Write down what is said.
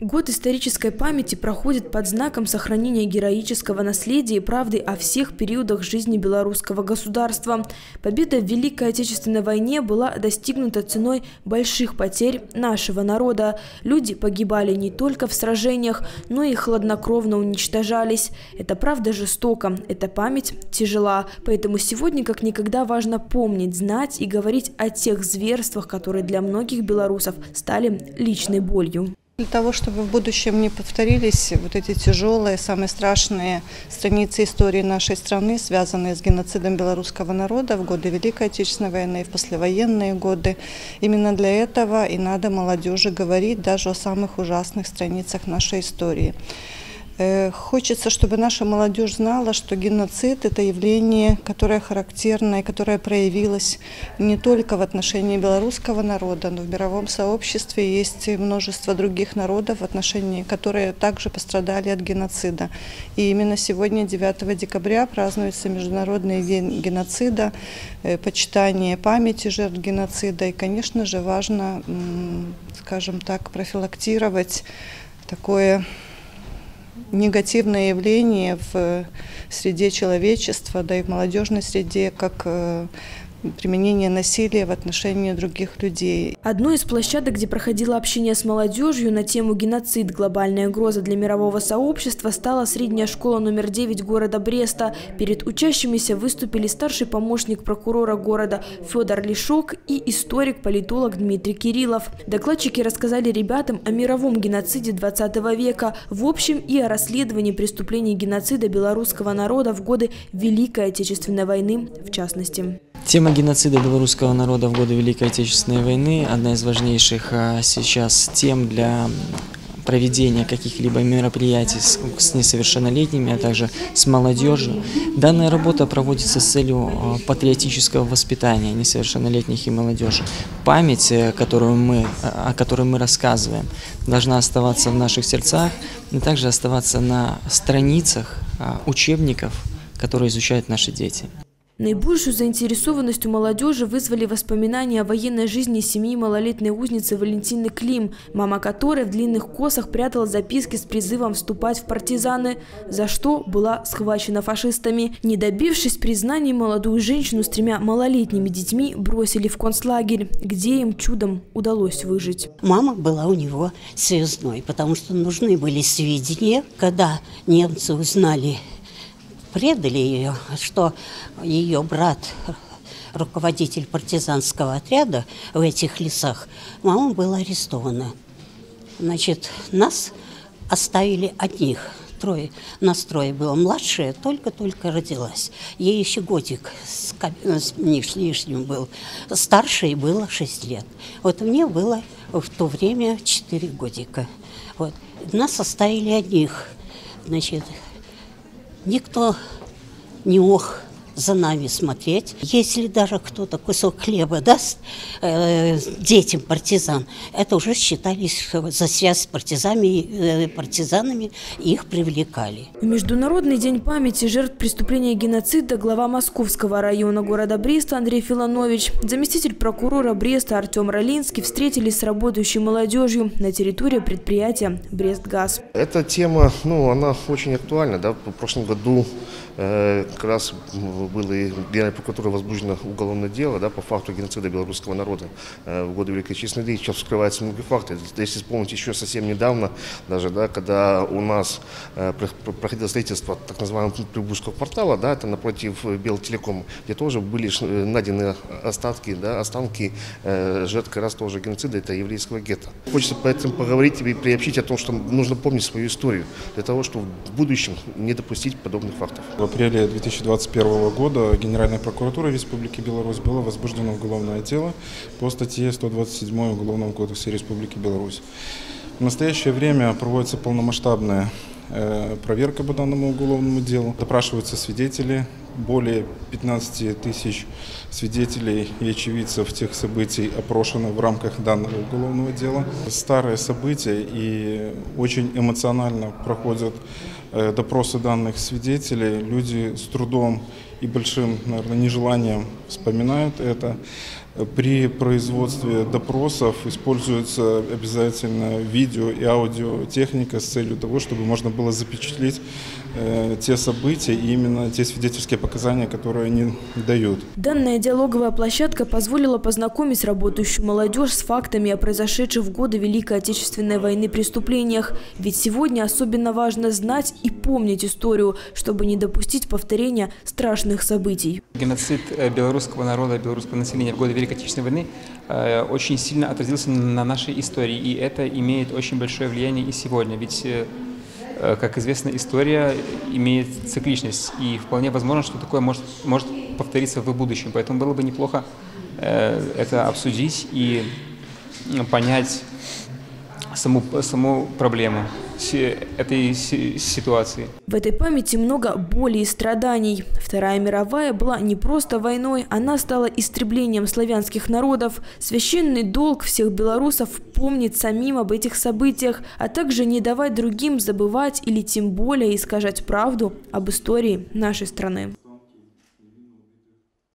Год исторической памяти проходит под знаком сохранения героического наследия и правды о всех периодах жизни белорусского государства. Победа в Великой Отечественной войне была достигнута ценой больших потерь нашего народа. Люди погибали не только в сражениях, но и хладнокровно уничтожались. Эта правда жестока, эта память тяжела. Поэтому сегодня как никогда важно помнить, знать и говорить о тех зверствах, которые для многих белорусов стали личной болью. Для того, чтобы в будущем не повторились вот эти тяжелые, самые страшные страницы истории нашей страны, связанные с геноцидом белорусского народа в годы Великой Отечественной войны и в послевоенные годы. Именно для этого и надо молодежи говорить даже о самых ужасных страницах нашей истории. Хочется, чтобы наша молодежь знала, что геноцид – это явление, которое характерно и которое проявилось не только в отношении белорусского народа, но в мировом сообществе есть множество других народов, в отношении которые также пострадали от геноцида. И именно сегодня, 9 декабря, празднуется Международный день геноцида, почитание памяти жертв геноцида. И, конечно же, важно, скажем так, профилактировать такое негативное явление в среде человечества, да и в молодежной среде, как применение насилия в отношении других людей. Одной из площадок, где проходило общение с молодежью на тему «Геноцид. Глобальная угроза для мирового сообщества» стала средняя школа номер 9 города Бреста. Перед учащимися выступили старший помощник прокурора города Фёдор Лишок и историк-политолог Дмитрий Кириллов. Докладчики рассказали ребятам о мировом геноциде 20 века, в общем и о расследовании преступлений геноцида белорусского народа в годы Великой Отечественной войны в частности. Тема геноцида белорусского народа в годы Великой Отечественной войны – одна из важнейших сейчас тем для проведения каких-либо мероприятий с несовершеннолетними, а также с молодежью. Данная работа проводится с целью патриотического воспитания несовершеннолетних и молодежи. Память, о которой мы рассказываем, должна оставаться в наших сердцах, но также оставаться на страницах учебников, которые изучают наши дети. Наибольшую заинтересованность у молодежи вызвали воспоминания о военной жизни семьи малолетней узницы Валентины Клим, мама которой в длинных косах прятала записки с призывом вступать в партизаны, за что была схвачена фашистами. Не добившись признаний, молодую женщину с тремя малолетними детьми бросили в концлагерь, где им чудом удалось выжить. Мама была у него связной, потому что нужны были сведения, когда немцы узнали, предали ее, что ее брат, руководитель партизанского отряда в этих лесах, мама была арестована. Значит, нас оставили одних. Нас трое было, младшая только-только родилась. Ей еще годик с лишним был. Старшей было 6 лет. Вот мне было в то время 4 годика. Вот. Нас оставили одних. Значит, никто не мог за нами смотреть. Если даже кто-то кусок хлеба даст детям партизан, это уже считались за связь с партизанами, их привлекали. В Международный день памяти жертв преступления и геноцида глава Московского района города Бреста Андрей Филанович, заместитель прокурора Бреста Артем Ролинский встретились с работающей молодежью на территории предприятия «Брестгаз». Эта тема, она очень актуальна. Да? В прошлом году как раз было и Генеральной прокуратурой возбуждено уголовное дело, да, по факту геноцида белорусского народа в годы Великой Отечественной войны. Сейчас вскрываются многие факты. Если вспомнить еще совсем недавно, даже, да, когда у нас проходило строительство так называемого Прибугского портала, да, это напротив Белтелекома, где тоже были найдены останки жертв как раз тоже геноцида, это еврейского гетто. Хочется поэтому поговорить и приобщить о том, что нужно помнить свою историю, для того, чтобы в будущем не допустить подобных фактов. В апреле 2021 года Генеральной прокуратурой Республики Беларусь было возбуждено уголовное дело по статье 127 Уголовного кодекса Республики Беларусь. В настоящее время проводится полномасштабная проверка по данному уголовному делу, допрашиваются свидетели, более 15 тысяч свидетелей и очевидцев тех событий опрошено в рамках данного уголовного дела. Старые события и очень эмоционально проходят допросы данных свидетелей. Люди с трудом и большим, наверное, нежеланием вспоминают это. При производстве допросов используется обязательно видео и аудиотехника с целью того, чтобы можно было запечатлеть те события и именно те свидетельские показания, которые они дают. Данная диалоговая площадка позволила познакомить работающую молодежь с фактами о произошедших в годы Великой Отечественной войны преступлениях. Ведь сегодня особенно важно знать и помнить историю, чтобы не допустить повторения страшных событий. Геноцид белорусского народа, белорусского населения в годы Великой Отечественной войны очень сильно отразился на нашей истории, и это имеет очень большое влияние и сегодня, ведь, как известно, история имеет цикличность, и вполне возможно, что такое может повториться в будущем, поэтому было бы неплохо это обсудить и понять саму проблему этой ситуации. В этой памяти много боли и страданий. Вторая мировая была не просто войной, она стала истреблением славянских народов. Священный долг всех белорусов помнить самим об этих событиях, а также не давать другим забывать или тем более искажать правду об истории нашей страны.